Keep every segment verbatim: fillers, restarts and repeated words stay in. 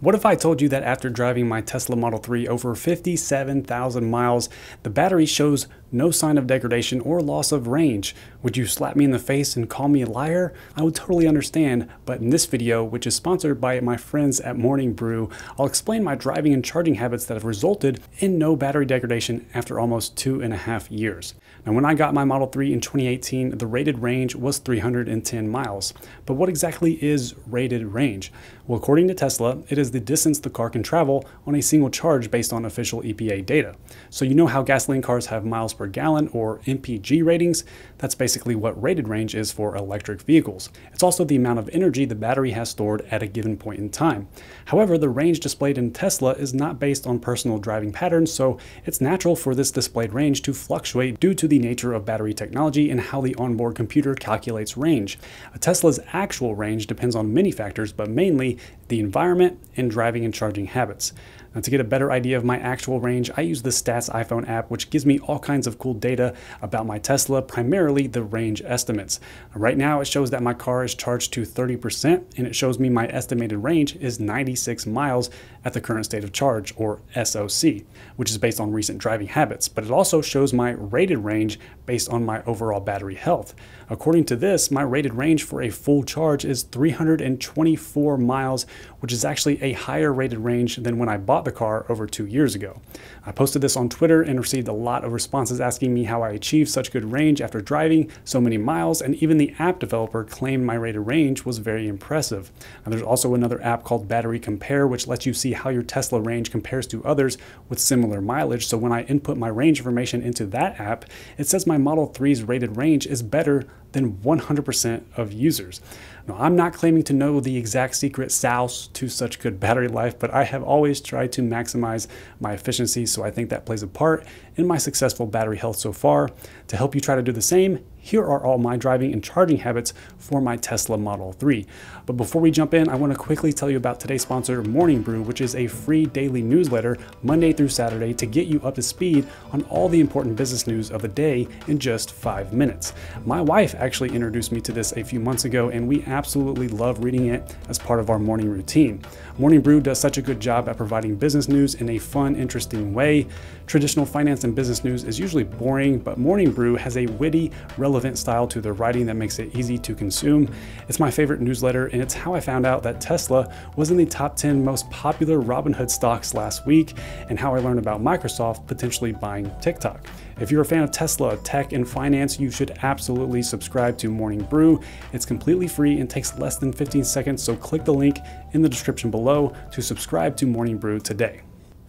What if I told you that after driving my Tesla Model three over fifty-seven thousand miles, the battery shows no sign of degradation or loss of range? Would you slap me in the face and call me a liar? I would totally understand, but in this video, which is sponsored by my friends at Morning Brew, I'll explain my driving and charging habits that have resulted in no battery degradation after almost two and a half years. Now, when I got my Model three in twenty eighteen, the rated range was three hundred ten miles. But what exactly is rated range? Well, according to Tesla, it is the distance the car can travel on a single charge based on official E P A data. So you know how gasoline cars have miles per gallon or M P G ratings? That's basically what rated range is for electric vehicles. It's also the amount of energy the battery has stored at a given point in time. However, the range displayed in Tesla is not based on personal driving patterns, so it's natural for this displayed range to fluctuate due to the nature of battery technology and how the onboard computer calculates range. A Tesla's actual range depends on many factors, but mainly the environment and driving and charging habits. Now, to get a better idea of my actual range, I use the Stats iPhone app, which gives me all kinds of cool data about my Tesla, primarily the range estimates. Right now, it shows that my car is charged to thirty percent, and it shows me my estimated range is ninety-six miles at the current state of charge, or S O C, which is based on recent driving habits. But it also shows my rated range based on my overall battery health. According to this, my rated range for a full charge is three hundred twenty-four miles, which is actually a higher rated range than when I bought the car over two years ago. I posted this on Twitter and received a lot of responses asking me how I achieved such good range after driving so many miles, and even the app developer claimed my rated range was very impressive. And there's also another app called Battery Compare, which lets you see how your Tesla range compares to others with similar mileage. So when I input my range information into that app, it says my Model three's rated range is better than one hundred percent of users. Now, I'm not claiming to know the exact secret sauce to such good battery life, but I have always tried to maximize my efficiency, so I think that plays a part in my successful battery health so far. To help you try to do the same, here are all my driving and charging habits for my Tesla Model three. But before we jump in, I want to quickly tell you about today's sponsor, Morning Brew, which is a free daily newsletter Monday through Saturday to get you up to speed on all the important business news of the day in just five minutes. My wife actually introduced me to this a few months ago, and we absolutely love reading it as part of our morning routine. Morning Brew does such a good job at providing business news in a fun, interesting way. Traditional finance and business news is usually boring, but Morning Brew has a witty, relevant style to their writing that makes it easy to consume. It's my favorite newsletter, and it's how I found out that Tesla was in the top ten most popular Robinhood stocks last week, and how I learned about Microsoft potentially buying TikTok. If you're a fan of Tesla, tech, and finance, you should absolutely subscribe to Morning Brew. It's completely free and takes less than fifteen seconds, so click the link in the description below to subscribe to Morning Brew today.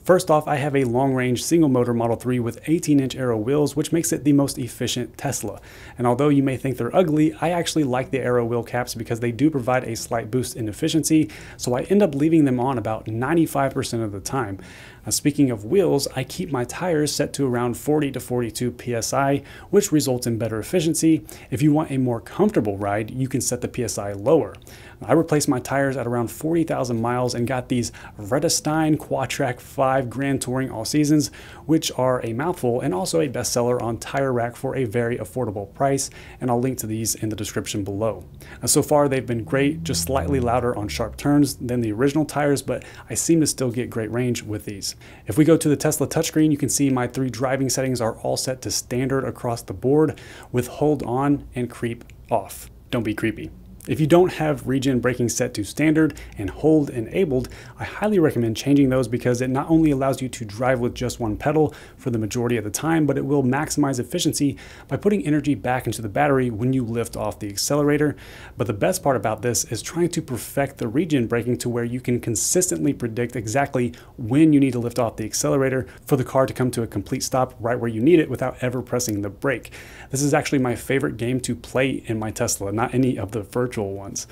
First off, I have a long-range single-motor Model three with eighteen inch aero wheels, which makes it the most efficient Tesla. And although you may think they're ugly, I actually like the aero wheel caps because they do provide a slight boost in efficiency, so I end up leaving them on about ninety-five percent of the time. Now, speaking of wheels, I keep my tires set to around forty to forty-two P S I, which results in better efficiency. If you want a more comfortable ride, you can set the P S I lower. I replaced my tires at around forty thousand miles and got these Vredestein Quattrac five Grand Touring All Seasons, which are a mouthful and also a bestseller on Tire Rack for a very affordable price, and I'll link to these in the description below. Now, so far they've been great, just slightly louder on sharp turns than the original tires, but I seem to still get great range with these. If we go to the Tesla touchscreen, you can see my three driving settings are all set to standard across the board with hold on and creep off. Don't be creepy. If you don't have regen braking set to standard and hold enabled, I highly recommend changing those because it not only allows you to drive with just one pedal for the majority of the time, but it will maximize efficiency by putting energy back into the battery when you lift off the accelerator. But the best part about this is trying to perfect the regen braking to where you can consistently predict exactly when you need to lift off the accelerator for the car to come to a complete stop right where you need it without ever pressing the brake. This is actually my favorite game to play in my Tesla, not any of the virtual ones.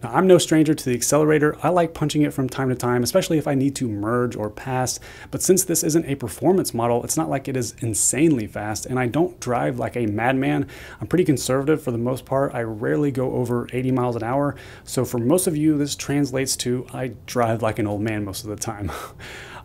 Now, I'm no stranger to the accelerator. I like punching it from time to time, especially if I need to merge or pass. But since this isn't a performance model, it's not like it is insanely fast, and I don't drive like a madman. I'm pretty conservative for the most part. I rarely go over eighty miles an hour. So for most of you, this translates to I drive like an old man most of the time.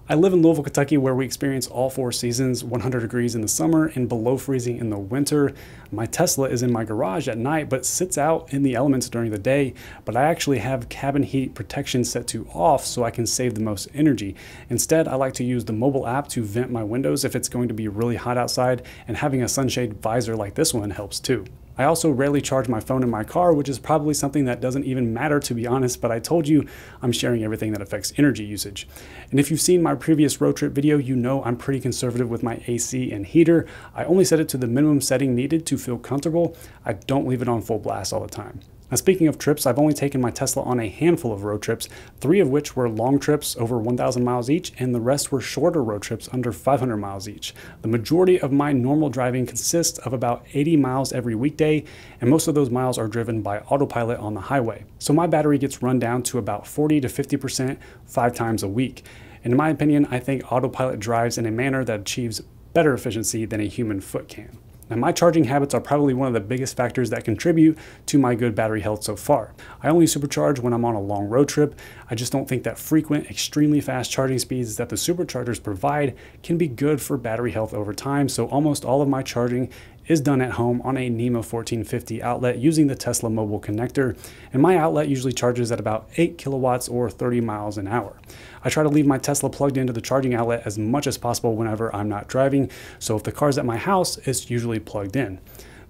I live in Louisville, Kentucky, where we experience all four seasons, one hundred degrees in the summer and below freezing in the winter. My Tesla is in my garage at night, but sits out in the elements during the day. But I actually have cabin heat protection set to off so I can save the most energy. Instead, I like to use the mobile app to vent my windows if it's going to be really hot outside, and having a sunshade visor like this one helps too. I also rarely charge my phone in my car, which is probably something that doesn't even matter, to be honest, but I told you I'm sharing everything that affects energy usage. And if you've seen my previous road trip video, you know I'm pretty conservative with my A C and heater. I only set it to the minimum setting needed to feel comfortable. I don't leave it on full blast all the time. Now, speaking of trips, I've only taken my Tesla on a handful of road trips, three of which were long trips over one thousand miles each, and the rest were shorter road trips under five hundred miles each. The majority of my normal driving consists of about eighty miles every weekday, and most of those miles are driven by Autopilot on the highway. So my battery gets run down to about forty to fifty percent five times a week. And in my opinion, I think Autopilot drives in a manner that achieves better efficiency than a human foot can. Now, my charging habits are probably one of the biggest factors that contribute to my good battery health so far. I only supercharge when I'm on a long road trip. I just don't think that frequent, extremely fast charging speeds that the superchargers provide can be good for battery health over time, so almost all of my charging is done at home on a NEMA fourteen fifty outlet using the Tesla mobile connector, and my outlet usually charges at about eight kilowatts or thirty miles an hour. I try to leave my Tesla plugged into the charging outlet as much as possible whenever I'm not driving, so if the car's at my house, it's usually plugged in.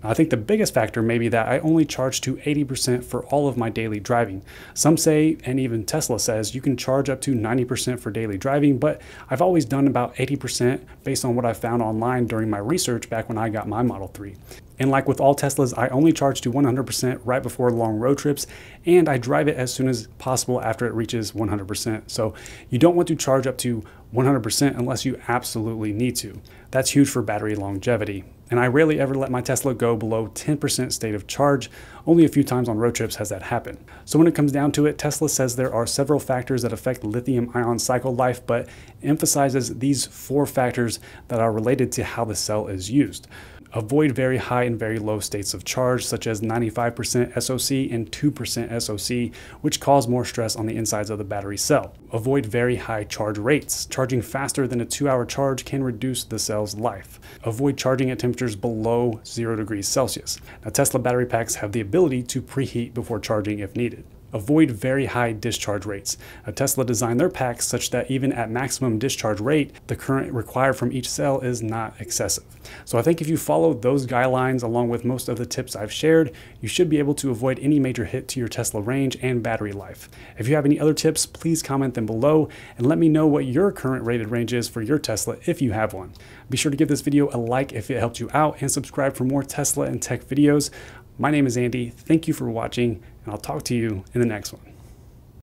I think the biggest factor may be that I only charge to eighty percent for all of my daily driving. Some say, and even Tesla says, you can charge up to ninety percent for daily driving, but I've always done about eighty percent based on what I found online during my research back when I got my Model three. And like with all Teslas, I only charge to one hundred percent right before long road trips, and I drive it as soon as possible after it reaches one hundred percent. So you don't want to charge up to one hundred percent unless you absolutely need to. That's huge for battery longevity. And I rarely ever let my Tesla go below ten percent state of charge. Only a few times on road trips has that happened. So when it comes down to it, Tesla says there are several factors that affect lithium ion cycle life, but emphasizes these four factors that are related to how the cell is used. Avoid very high and very low states of charge, such as ninety-five percent S O C and two percent S O C, which cause more stress on the insides of the battery cell. Avoid very high charge rates. Charging faster than a two-hour charge can reduce the cell's life. Avoid charging at temperatures below zero degrees Celsius. Now, Tesla battery packs have the ability to preheat before charging if needed. Avoid very high discharge rates. Now, Tesla designed their packs such that even at maximum discharge rate, the current required from each cell is not excessive. So I think if you follow those guidelines along with most of the tips I've shared, you should be able to avoid any major hit to your Tesla range and battery life. If you have any other tips, please comment them below and let me know what your current rated range is for your Tesla if you have one. Be sure to give this video a like if it helped you out and subscribe for more Tesla and tech videos. My name is Andy, thank you for watching, and I'll talk to you in the next one.